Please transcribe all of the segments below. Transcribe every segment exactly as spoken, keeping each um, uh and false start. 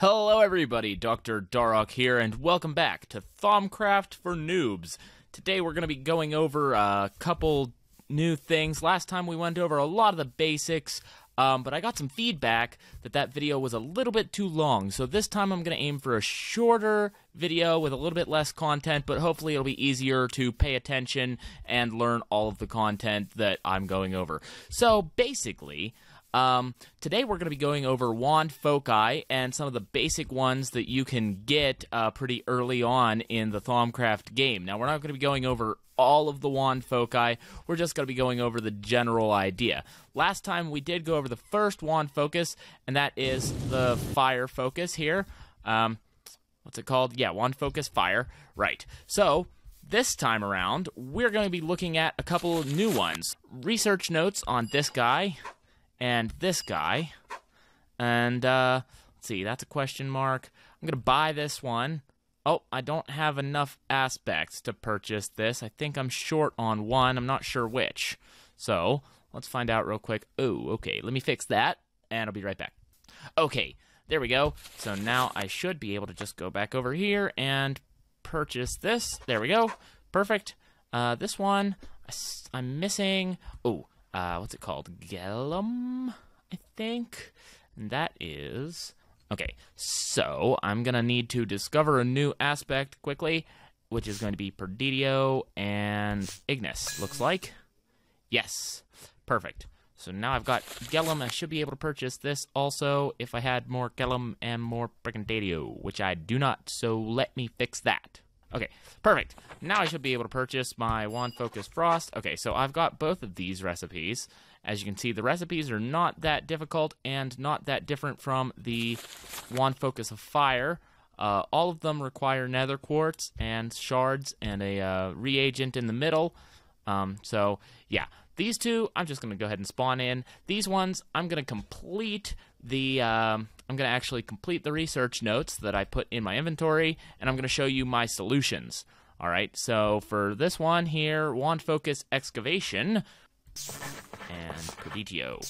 Hello everybody, Doctor Darok here, and welcome back to Thaumcraft for Noobs. Today we're going to be going over a couple new things. Last time we went over a lot of the basics, um, but I got some feedback that that video was a little bit too long. So this time I'm going to aim for a shorter video with a little bit less content, but hopefully it'll be easier to pay attention and learn all of the content that I'm going over. So basically, Um, today we're going to be going over Wand Foci and some of the basic ones that you can get uh, pretty early on in the Thaumcraft game. Now, we're not going to be going over all of the Wand Foci, we're just going to be going over the general idea. Last time we did go over the first Wand Focus, and that is the Fire Focus here. Um, what's it called? Yeah, Wand Focus Fire. Right. So this time around, we're going to be looking at a couple of new ones. Research notes on this guy and this guy, and uh, let's see, that's a question mark. I'm gonna buy this one. Oh, I don't have enough aspects to purchase this. I think I'm short on one, I'm not sure which. So, let's find out real quick. Ooh, okay, let me fix that, and I'll be right back. Okay, there we go. So now I should be able to just go back over here and purchase this. There we go, perfect. Uh, this one, I'm missing, ooh, Uh, what's it called? Gellum, I think? And that is... Okay, so I'm going to need to discover a new aspect quickly, which is going to be Perditio and Ignis, looks like. Yes, perfect. So now I've got Gellum. I should be able to purchase this also if I had more Gellum and more Permutatio, which I do not, so let me fix that. Okay, perfect. Now I should be able to purchase my Wand Focus Frost. Okay, so I've got both of these recipes. As you can see, the recipes are not that difficult and not that different from the Wand Focus of Fire. Uh, all of them require nether quartz and shards and a uh, reagent in the middle. Um, so, yeah. These two, I'm just going to go ahead and spawn in. These ones, I'm going to complete the, um, I'm going to actually complete the research notes that I put in my inventory, and I'm going to show you my solutions. All right, so for this one here, Wand Focus Excavation and Creditio.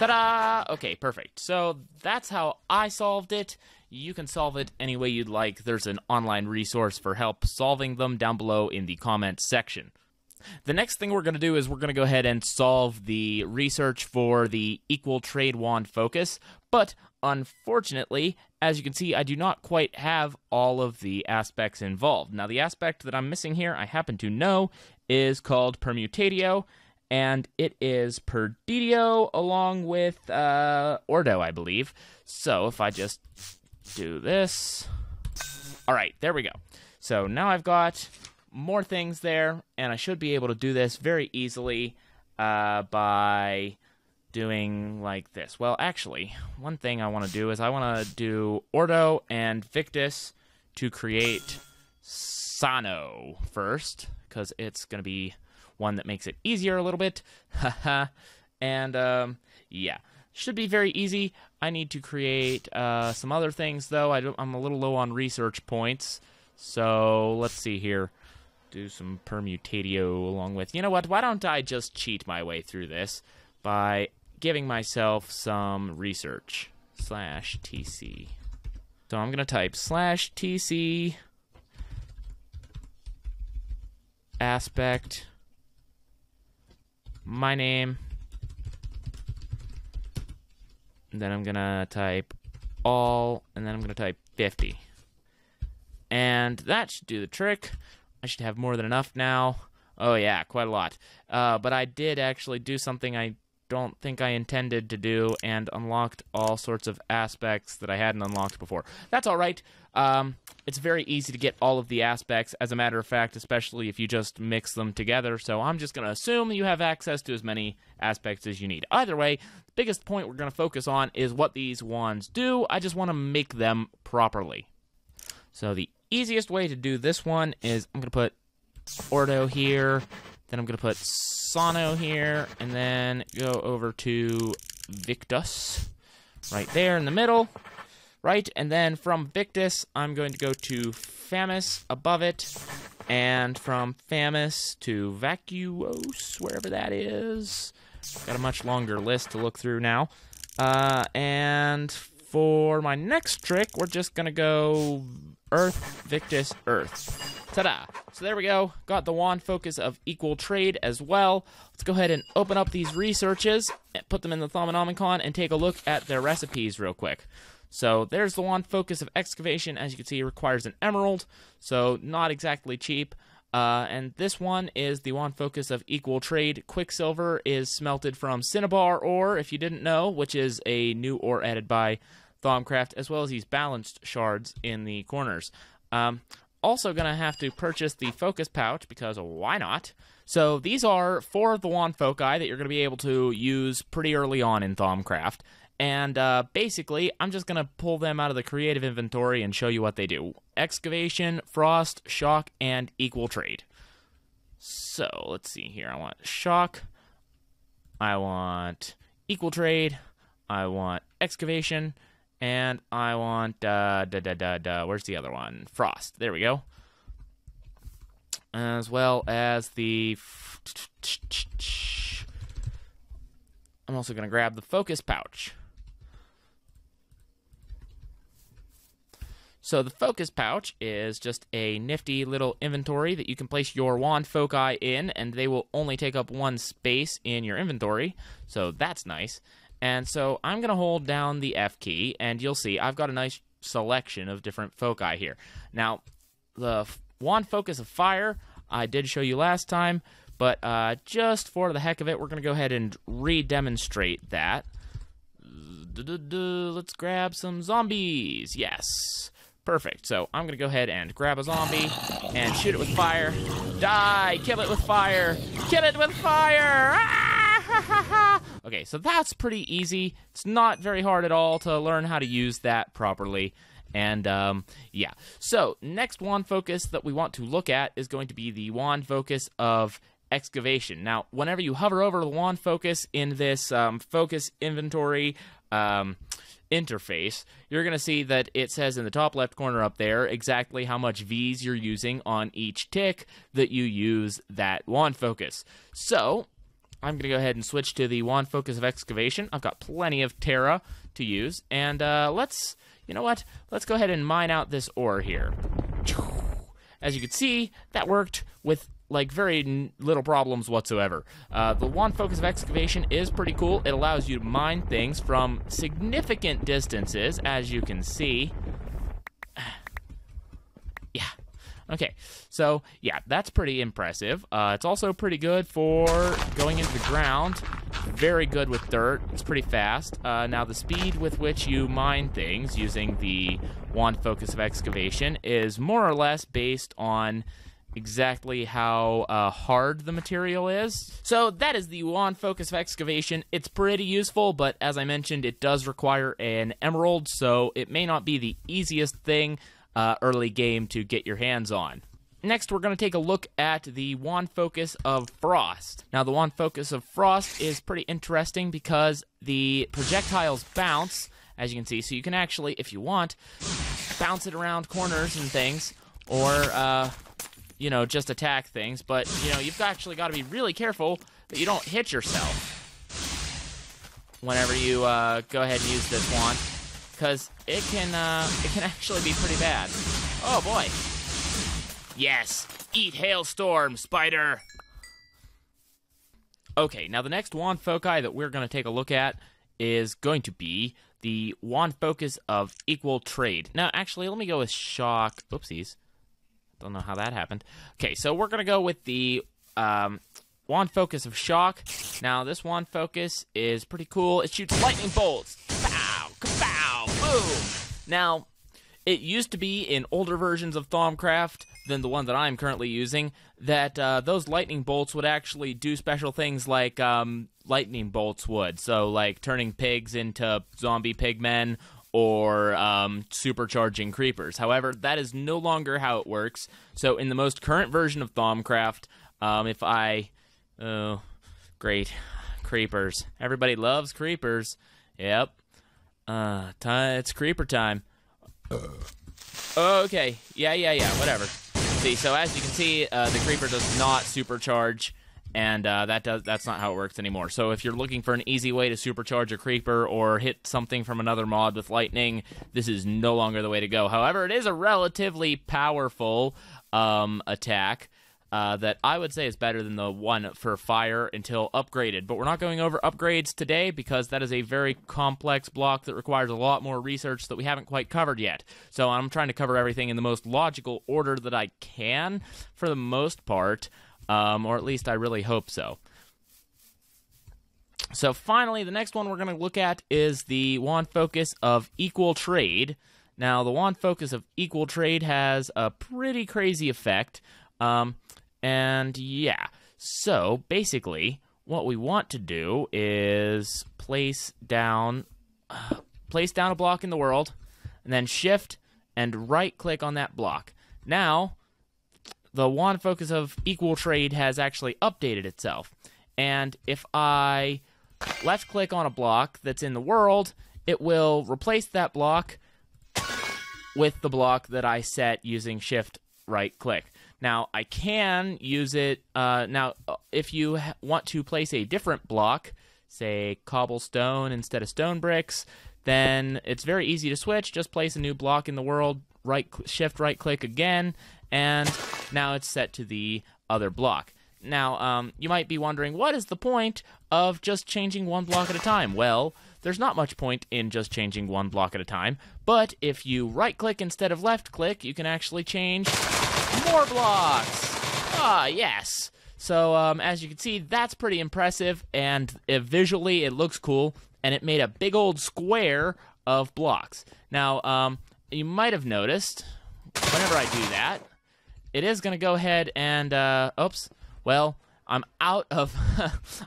Ta-da! Okay, perfect. So that's how I solved it. You can solve it any way you'd like. There's an online resource for help solving them down below in the comments section. The next thing we're going to do is we're going to go ahead and solve the research for the Equal Trade Wand Focus, but unfortunately, as you can see, I do not quite have all of the aspects involved. Now, the aspect that I'm missing here, I happen to know, is called Permutatio, and it is Perditio along with uh, Ordo, I believe. So, if I just do this... Alright, there we go. So, now I've got more things there, and I should be able to do this very easily uh, by doing like this. Well, actually, one thing I want to do is I want to do Ordo and Victus to create Sano first, because it's going to be one that makes it easier a little bit. Haha. And, um, yeah. Should be very easy. I need to create uh, some other things, though. I don't, I'm a little low on research points, so let's see here. Do some Permutatio along with... You know what? Why don't I just cheat my way through this by giving myself some research. Slash T C. So I'm going to type slash T C aspect my name. And then I'm going to type all, and then I'm going to type fifty. And that should do the trick. I should have more than enough now. Oh yeah, quite a lot. Uh, but I did actually do something I don't think I intended to do and unlocked all sorts of aspects that I hadn't unlocked before. That's all right. Um, it's very easy to get all of the aspects, as a matter of fact, especially if you just mix them together. So I'm just going to assume you have access to as many aspects as you need. Either way, the biggest point we're going to focus on is what these wands do. I just want to make them properly. So the easiest way to do this one is I'm going to put Ordo here, then I'm going to put Sano here, and then go over to Victus right there in the middle, right? And then from Victus, I'm going to go to Famous above it, and from Famous to Vacuos, wherever that is. Got a much longer list to look through now. Uh, and For my next trick, we're just going to go Earth, Victus, Earth. Ta-da! So there we go. Got the Wand Focus of Equal Trade as well. Let's go ahead and open up these researches, put them in the Thaumonomicon, and take a look at their recipes real quick. So there's the Wand Focus of Excavation. As you can see, it requires an emerald, so not exactly cheap. Uh, and this one is the Wand Focus of Equal Trade. Quicksilver is smelted from Cinnabar Ore, if you didn't know, which is a new ore added by Thaumcraft, as well as these balanced shards in the corners. Um, also going to have to purchase the Focus Pouch, because why not? So these are four of the Wand Foci that you're going to be able to use pretty early on in Thaumcraft. And uh, basically, I'm just going to pull them out of the creative inventory and show you what they do. Excavation, Frost, Shock, and Equal Trade. So, let's see here. I want Shock. I want Equal Trade. I want Excavation. And I want, uh, da, da, da, da, where's the other one? Frost. There we go. As well as the... I'm also going to grab the Focus Pouch. So the Focus Pouch is just a nifty little inventory that you can place your Wand Foci in, and they will only take up one space in your inventory, so that's nice. And so I'm going to hold down the F key, and you'll see I've got a nice selection of different foci here. Now, the Wand Focus of Fire I did show you last time, but uh, just for the heck of it, we're going to go ahead and re-demonstrate that. Let's grab some zombies. Yes. Perfect. So I'm going to go ahead and grab a zombie and shoot it with fire. Die! Kill it with fire! Kill it with fire! Ah! Okay, so that's pretty easy. It's not very hard at all to learn how to use that properly. And, um, yeah. So, next Wand Focus that we want to look at is going to be the Wand Focus of Excavation. Now, whenever you hover over the Wand Focus in this um, Focus Inventory... Um, interface, you're going to see that it says in the top left corner up there exactly how much V's you're using on each tick that you use that Wand Focus. So, I'm going to go ahead and switch to the Wand Focus of Excavation. I've got plenty of Terra to use, and uh, let's, you know what, let's go ahead and mine out this ore here. As you can see, that worked with like very little problems whatsoever. Uh, the Wand Focus of Excavation is pretty cool. It allows you to mine things from significant distances, as you can see. Yeah. Okay. So, yeah, that's pretty impressive. Uh, it's also pretty good for going into the ground. Very good with dirt. It's pretty fast. Uh, now, the speed with which you mine things using the Wand Focus of Excavation is more or less based on exactly how uh, hard the material is. So that is the Wand Focus of Excavation. It's pretty useful, but as I mentioned, it does require an emerald, so it may not be the easiest thing uh, early game to get your hands on. Next, we're going to take a look at the Wand Focus of Frost. Now, the Wand Focus of Frost is pretty interesting because the projectiles bounce, as you can see, so you can actually, if you want, bounce it around corners and things, or... Uh, you know, just attack things, but, you know, you've actually got to be really careful that you don't hit yourself whenever you uh, go ahead and use this wand, because it can, uh, it can actually be pretty bad. Oh, boy. Yes! Eat hailstorm, spider! Okay, now the next Wand Foci that we're going to take a look at is going to be the Wand Focus of Equal Trade. Now, actually, let me go with Shock. Oopsies. Don't know how that happened. Okay, so we're going to go with the um, Wand Focus of Shock. Now, this Wand Focus is pretty cool. It shoots lightning bolts. Pow! Kapow! Boom! Now, it used to be in older versions of Thaumcraft than the one that I'm currently using that uh, those lightning bolts would actually do special things like um, lightning bolts would. So, like turning pigs into zombie pigmen, or um, supercharging creepers. However, that is no longer how it works. So in the most current version of Thaumcraft, um, if I... Oh, great. Creepers. Everybody loves creepers. Yep. Uh, time, it's creeper time. Okay. Yeah, yeah, yeah. Whatever. See, so as you can see, uh, the creeper does not supercharge and uh, that does that's not how it works anymore. So if you're looking for an easy way to supercharge a creeper or hit something from another mod with lightning, this is no longer the way to go. However, it is a relatively powerful um, attack uh, that I would say is better than the one for fire until upgraded. But we're not going over upgrades today because that is a very complex block that requires a lot more research that we haven't quite covered yet. So I'm trying to cover everything in the most logical order that I can for the most part. Um, or at least I really hope so. So finally, the next one we're going to look at is the Wand Focus of Equal Trade. Now, the Wand Focus of Equal Trade has a pretty crazy effect. Um, and yeah, so basically what we want to do is place down, uh, place down a block in the world and then shift and right click on that block. Now, the Wand Focus of Equal Trade has actually updated itself. And if I left-click on a block that's in the world, it will replace that block with the block that I set using shift-right-click. Now, I can use it... Uh, now, if you want to place a different block, say cobblestone instead of stone bricks, then it's very easy to switch. Just place a new block in the world, right, shift-right-click again, and now it's set to the other block. Now, um, you might be wondering, what is the point of just changing one block at a time? Well, there's not much point in just changing one block at a time, but if you right-click instead of left-click, you can actually change more blocks! Ah, yes! So, um, as you can see, that's pretty impressive, and uh, visually it looks cool, and it made a big old square of blocks. Now, um, you might have noticed, whenever I do that, it is going to go ahead and, uh, oops, well, I'm out of,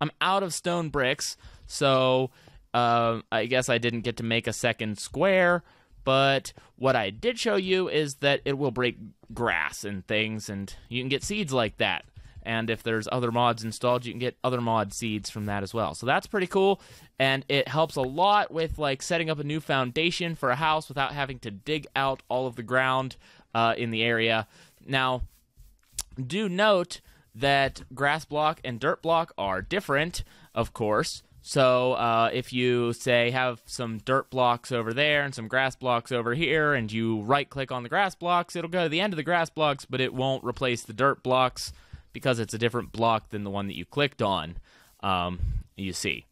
I'm out of stone bricks, so uh, I guess I didn't get to make a second square, but what I did show you is that it will break grass and things, and you can get seeds like that, and if there's other mods installed, you can get other mod seeds from that as well, so that's pretty cool, and it helps a lot with, like, setting up a new foundation for a house without having to dig out all of the ground uh, in the area. Now, do note that grass block and dirt block are different, of course. So uh, if you, say, have some dirt blocks over there and some grass blocks over here, and you right-click on the grass blocks, it'll go to the end of the grass blocks, but it won't replace the dirt blocks because it's a different block than the one that you clicked on, um, you see.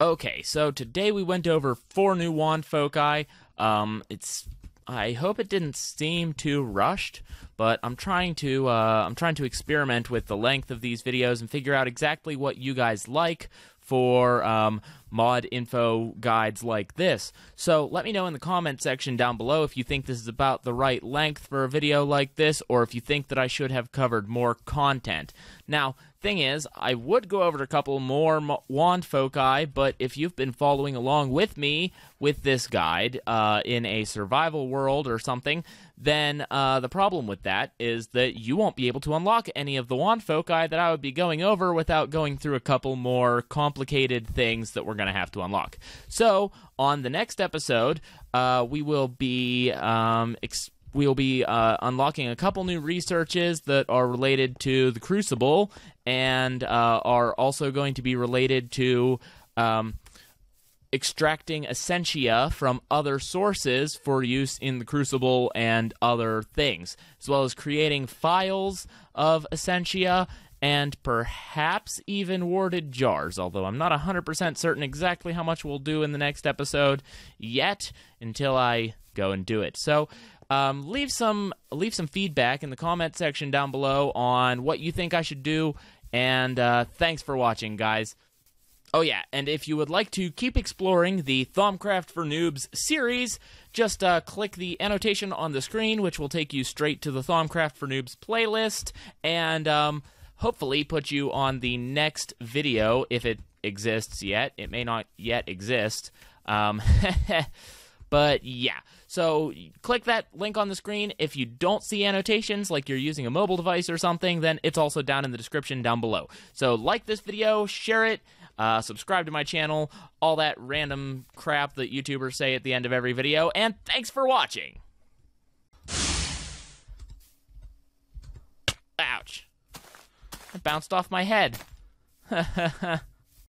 Okay, so today we went over four new wand foci. Um, it's... I hope it didn't seem too rushed, but I'm trying to uh, I'm trying to experiment with the length of these videos and figure out exactly what you guys like for um, mod info guides like this. So let me know in the comment section down below if you think this is about the right length for a video like this, or if you think that I should have covered more content. Now, thing is, I would go over a couple more wand foci, but if you've been following along with me with this guide uh, in a survival world or something, then uh, the problem with that is that you won't be able to unlock any of the wand foci that I would be going over without going through a couple more complicated things that we're going to have to unlock. So, on the next episode, uh, we will be um, exploring We'll be uh, unlocking a couple new researches that are related to the Crucible and uh, are also going to be related to um, extracting Essentia from other sources for use in the Crucible and other things, as well as creating files of Essentia and perhaps even warded jars, although I'm not one hundred percent certain exactly how much we'll do in the next episode yet until I go and do it. So... Um, leave some leave some feedback in the comment section down below on what you think I should do, and uh, thanks for watching, guys. Oh yeah, and if you would like to keep exploring the Thaumcraft for Noobs series, just uh, click the annotation on the screen, which will take you straight to the Thaumcraft for Noobs playlist, and um, hopefully put you on the next video, if it exists yet. It may not yet exist. Um, But yeah, so click that link on the screen. If you don't see annotations, like you're using a mobile device or something, then it's also down in the description down below. So like this video, share it, uh, subscribe to my channel, all that random crap that YouTubers say at the end of every video, and thanks for watching! Ouch. I It bounced off my head.